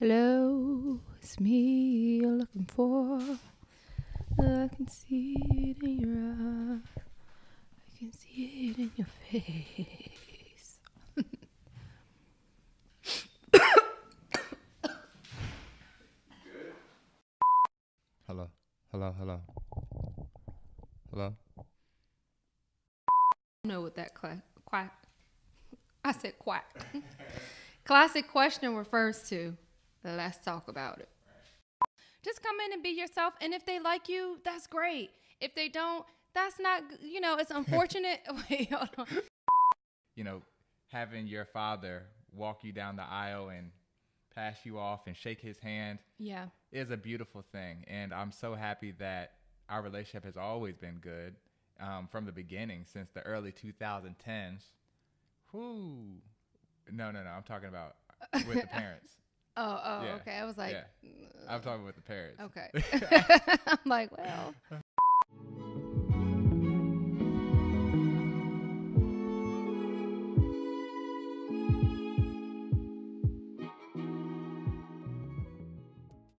Hello, it's me you're looking for. I can see it in your eyes. I can see it in your face. Hello, hello, hello. Hello? I know what that quack. I said quack. Classic question refers to. Let's talk about it. Just come in and be yourself. And if they like you, that's great. If they don't, that's not, it's unfortunate. Wait, hold on. Having your father walk you down the aisle and pass you off and shake his hand is a beautiful thing. And I'm so happy that our relationship has always been good from the beginning, since the early 2010s. Whoo. No. I'm talking about with the parents. Oh, yeah. Okay. I was like... Yeah. I'm talking with the parents. Okay. I'm like, well...